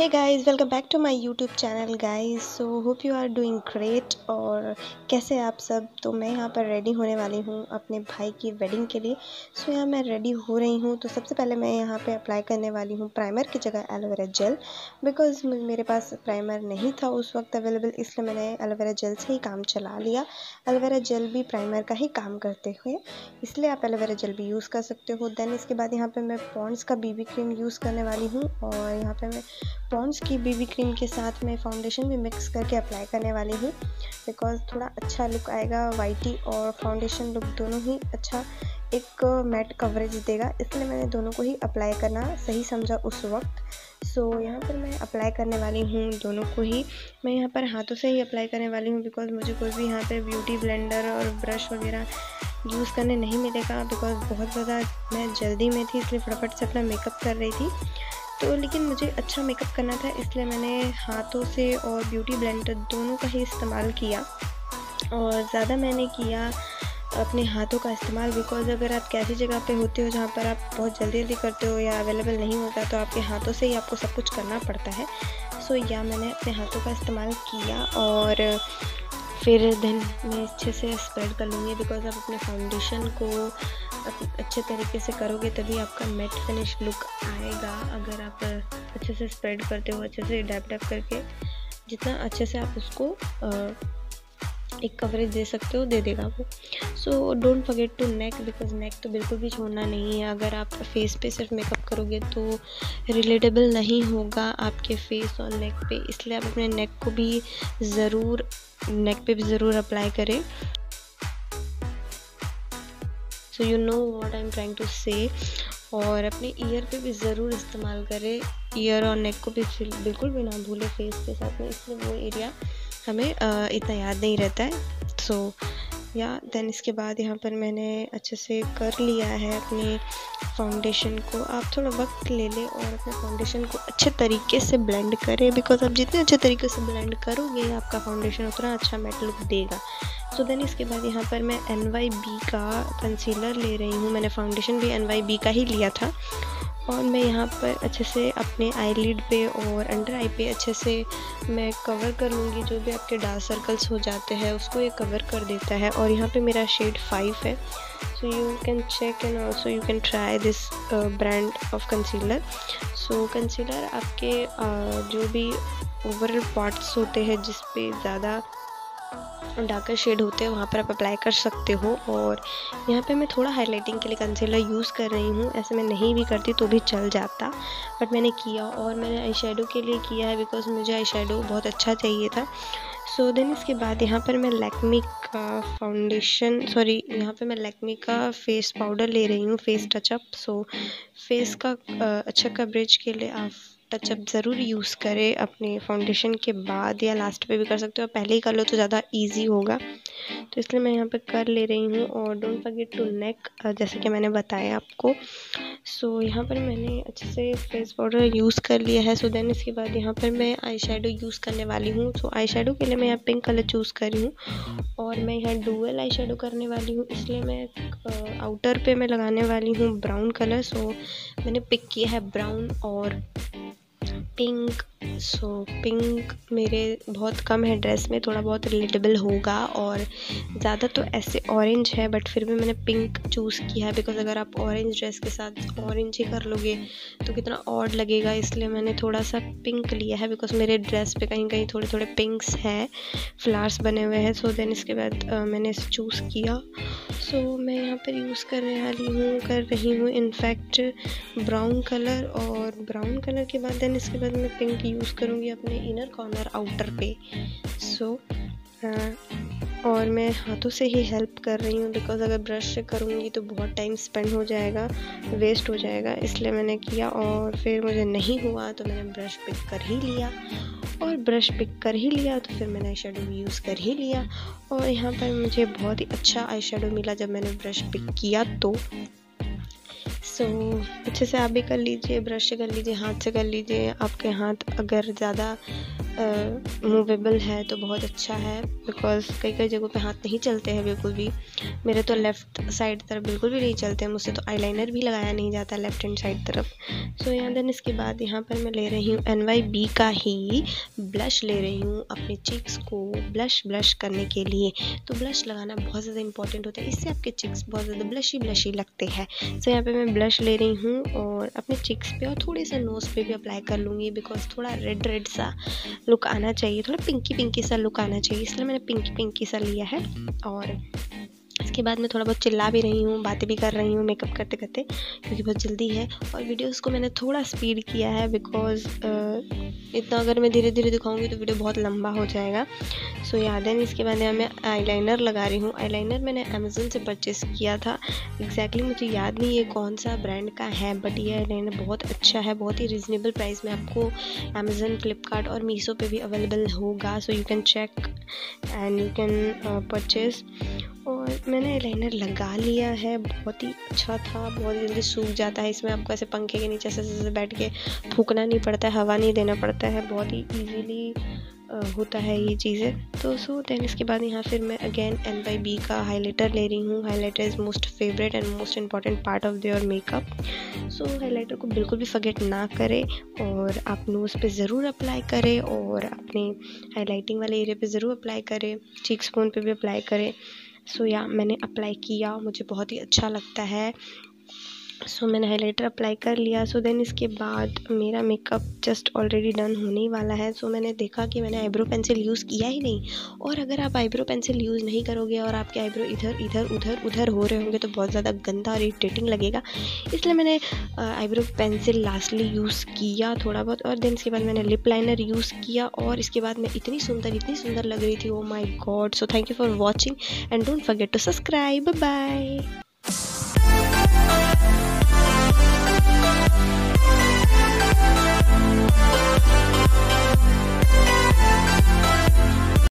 Hey guys welcome back to my YouTube channel guys. So hope you are doing great. और कैसे आप सब? तो मैं यहाँ पर रेडी होने वाली हूँ अपने भाई की वेडिंग के लिए। सो यहाँ मैं रेडी हो रही हूँ। तो सबसे पहले मैं यहाँ पे अप्लाई करने वाली हूँ प्राइमर की जगह एलोवेरा जेल, बिकॉज़ मेरे पास प्राइमर नहीं था उस वक्त अवेलेबल, इसलिए मैंने एलोवेरा जेल से ही काम चला लिया। एलोवेरा जेल भी प्राइमर का ही काम करते हुए, इसलिए आप एलोवेरा जेल भी यूज़ कर सकते हो। देन इसके बाद यहाँ पर मैं पॉन्ड्स का बीबी क्रीम यूज़ करने वाली हूँ, और यहाँ पर मैं पॉन्ड्स की बीबी क्रीम के साथ मैं फाउंडेशन भी मिक्स करके अप्लाई करने वाली हूँ, बिकॉज़ थोड़ा अच्छा लुक आएगा। वाइटी और फाउंडेशन लुक दोनों ही अच्छा एक मैट कवरेज देगा, इसलिए मैंने दोनों को ही अप्लाई करना सही समझा उस वक्त। सो यहाँ पर मैं अप्लाई करने वाली हूँ दोनों को ही। मैं यहाँ पर हाथों से ही अप्लाई करने वाली हूँ, बिकॉज़ मुझे कोई भी यहाँ पर ब्यूटी ब्लेंडर और ब्रश वगैरह यूज़ करने नहीं मिलेगा, बिकॉज़ बहुत ज़्यादा मैं जल्दी में थी, इसलिए फटाफट से अपना मेकअप कर रही थी। तो लेकिन मुझे अच्छा मेकअप करना था, इसलिए मैंने हाथों से और ब्यूटी ब्लेंडर दोनों का ही इस्तेमाल किया, और ज़्यादा मैंने किया अपने हाथों का इस्तेमाल। बिकॉज़ अगर आप कैसी जगह पे होते हो जहाँ पर आप बहुत जल्दी जल्दी करते हो या अवेलेबल नहीं होता, तो आपके हाथों से ही आपको सब कुछ करना पड़ता है। सो या मैंने अपने हाथों का इस्तेमाल किया, और फिर देन मैं अच्छे से स्प्रेड कर लूँगी, बिकॉज़ आप अपने फाउंडेशन को अच्छे तरीके से करोगे तभी आपका मैट फिनिश लुक आएगा। अगर आप अच्छे से स्प्रेड करते हो, अच्छे से डैप डैप करके, जितना अच्छे से आप उसको एक कवरेज दे सकते हो दे देगा वो। So don't forget to neck, because neck तो बिल्कुल भी छोड़ना नहीं है। अगर आप फेस पे सिर्फ मेकअप करोगे तो रिलेटेबल नहीं होगा आपके फेस और नेक पे, इसलिए आप अपने नेक पे भी ज़रूर अप्लाई करें। So you know what I am trying to say. और अपने ईयर पे भी ज़रूर इस्तेमाल करें, ईयर और नेक को भी बिल्कुल भी ना भूलें फेस के साथ में, इसलिए वो एरिया हमें इतना याद नहीं रहता है। सो या देन इसके बाद यहाँ पर मैंने अच्छे से कर लिया है अपने फाउंडेशन को। आप थोड़ा वक्त ले लें और अपने फाउंडेशन को अच्छे तरीके से ब्लेंड करें, बिकॉज़ आप जितने अच्छे तरीके से ब्लेंड करोगे आपका फाउंडेशन उतना अच्छा मैट लुक देगा। सो देन इसके बाद यहाँ पर मैं NYB का कंसीलर ले रही हूँ। मैंने फाउंडेशन भी NYB का ही लिया था, और मैं यहाँ पर अच्छे से अपने आई लिड पे और अंडर आई पे अच्छे से मैं कवर कर लूँगी। जो भी आपके डार्क सर्कल्स हो जाते हैं उसको ये कवर कर देता है, और यहाँ पे मेरा शेड 5 है। So you can check and also you can try this brand of concealer. So concealer आपके जो भी ओवरऑल पार्ट्स होते हैं जिस पे ज़्यादा डार्कर शेड होते हैं वहाँ पर आप अप्लाई कर सकते हो। और यहाँ पे मैं थोड़ा हाइलाइटिंग के लिए कंसीलर यूज़ कर रही हूँ, ऐसे मैं नहीं भी करती तो भी चल जाता, बट मैंने किया। और मैंने आई शेडो के लिए किया है, बिकॉज़ मुझे आई शेडो बहुत अच्छा चाहिए था। सो देन इसके बाद यहाँ पर मैं लैक्मे का लैक्मे का फेस पाउडर ले रही हूँ, फेस टचअप। सो फेस का अच्छा कवरेज के लिए आप टचअप ज़रूर यूज़ करें अपने फाउंडेशन के बाद, या लास्ट पे भी कर सकते हो, पहले ही कर लो तो ज़्यादा इजी होगा, तो इसलिए मैं यहाँ पे कर ले रही हूँ। और डोंट फॉरगेट टू नेक, जैसे कि मैंने बताया आपको। सो यहाँ पर मैंने अच्छे से फेस पाउडर यूज़ कर लिया है। सो देन इसके बाद यहाँ पर मैं आई शेडो यूज़ करने वाली हूँ। सो आई शेडो के लिए मैं यहाँ पिंक कलर चूज़ कर रही हूँ, और मैं यहाँ डुअल आई शेडो करने वाली हूँ, इसलिए मैं आउटर पे मैं लगाने वाली हूँ ब्राउन कलर। सो मैंने पिक किया है ब्राउन और पिंक। सो पिंक मेरे बहुत कम है ड्रेस में, थोड़ा बहुत रिलेटेबल होगा, और ज़्यादा तो ऐसे ऑरेंज है, बट फिर भी मैंने पिंक चूज़ किया है, बिकॉज़ अगर आप ऑरेंज ड्रेस के साथ ऑरेंज ही कर लोगे तो कितना ऑड लगेगा, इसलिए मैंने थोड़ा सा पिंक लिया है, बिकॉज़ मेरे ड्रेस पे कहीं कहीं थोड़े थोड़े पिंक्स हैं, फ्लावर्स बने हुए हैं। सो देन इसके बाद मैंने इसे चूज़ किया। सो मैं यहाँ पर यूज़ कर रही हूँ इनफैक्ट ब्राउन कलर, और ब्राउन कलर के बाद देन इसके बाद मैं पिंक यूज़ करूँगी अपने इनर कॉर्नर आउटर पे। सो और मैं हाथों से ही हेल्प कर रही हूँ, बिकॉज़ अगर ब्रश से करूँगी तो बहुत टाइम स्पेंड हो जाएगा, वेस्ट हो जाएगा, इसलिए मैंने किया। और फिर मुझे नहीं हुआ तो मैंने ब्रश पिक कर ही लिया, और ब्रश पिक कर ही लिया तो फिर मैंने आई शेडो भी यूज़ कर ही लिया। और यहाँ पर मुझे बहुत ही अच्छा आई शेडो मिला जब मैंने ब्रश पिक किया तो। सो अच्छे से आप भी कर लीजिए, ब्रश से कर लीजिए, हाथ से कर लीजिए। आपके हाथ अगर ज़्यादा मूवेबल है तो बहुत अच्छा है, बिकॉज़ कई जगहों पे हाथ नहीं चलते हैं बिल्कुल भी। मेरे तो लेफ़्ट साइड तरफ बिल्कुल भी नहीं चलते, मुझसे तो आईलाइनर भी लगाया नहीं जाता लेफ़्ट हैंड साइड तरफ। सो यहाँ देन इसके बाद यहाँ पर मैं ले रही हूँ NYB का ही ब्लश, ले रही हूँ अपने चिक्स को ब्लश करने के लिए। तो ब्लश लगाना बहुत ज़्यादा इंपॉर्टेंट होता है, इससे आपके चिक्स बहुत ज़्यादा ब्लशी लगते हैं। सो यहाँ पर मैं ब्लश ले रही हूँ और अपने चिक्स पे और थोड़े सा नोज़ पे भी अप्लाई कर लूँगी, बिकॉज़ थोड़ा रेड सा लुक आना चाहिए, थोड़ा पिंकी सा लुक आना चाहिए, इसलिए मैंने पिंकी सा लिया है। और इसके बाद मैं थोड़ा बहुत चिल्ला भी रही हूँ, बातें भी कर रही हूँ मेकअप करते करते, क्योंकि बहुत जल्दी है। और वीडियोस को मैंने थोड़ा स्पीड किया है, बिकॉज़ इतना अगर मैं धीरे धीरे दिखाऊंगी तो वीडियो बहुत लंबा हो जाएगा। सो याद है, इसके बाद मैं आईलाइनर लगा रही हूँ। आईलाइनर मैंने अमेज़न से परचेस किया था, एग्जैक्टली मुझे याद नहीं ये कौन सा ब्रांड का है, बट ये आईलाइनर बहुत अच्छा है, बहुत ही रिजनेबल प्राइस में आपको अमेज़न, फ्लिपकार्ट और मीशो पे भी अवेलेबल होगा। So you can check and you can purchase. और मैंने आईलाइनर लगा लिया है, बहुत ही अच्छा था, बहुत जल्दी सूख जाता है, इसमें आपको ऐसे पंखे के नीचे ऐसे बैठ के फूकना नहीं पड़ता है, हवा नहीं देना पड़ता है, बहुत ही ईजीली होता है ये चीज़ें। तो सो दैन इसके बाद यहाँ फिर मैं अगेन NYB का हाइलाइटर ले रही हूँ। Highlighter is most favourite and most important part of their makeup. So highlighter को बिल्कुल भी फॉरगेट ना करें और आप नोज़ पे ज़रूर अप्लाई करें और अपने हाईलाइटिंग वाले एरिया पे ज़रूर अप्लाई करें, चीक्स बोन पे भी अप्लाई करें। सो या मैंने अप्लाई किया, मुझे बहुत ही अच्छा लगता है। सो मैंने हाइलाइटर अप्लाई कर लिया। सो देन इसके बाद मेरा मेकअप जस्ट ऑलरेडी डन होने ही वाला है। सो मैंने देखा कि मैंने आईब्रो पेंसिल यूज़ किया ही नहीं, और अगर आप आईब्रो पेंसिल यूज़ नहीं करोगे और आपके आईब्रो इधर उधर हो रहे होंगे तो बहुत ज़्यादा गंदा और इरिटेटिंग लगेगा, इसलिए मैंने आईब्रो पेंसिल लास्टली यूज़ किया थोड़ा बहुत। और देन इसके बाद मैंने लिप लाइनर यूज़ किया, और इसके बाद मैं इतनी सुंदर लग रही थी, oh my god. So thank you for watching and don't forget to subscribe. Bye bye.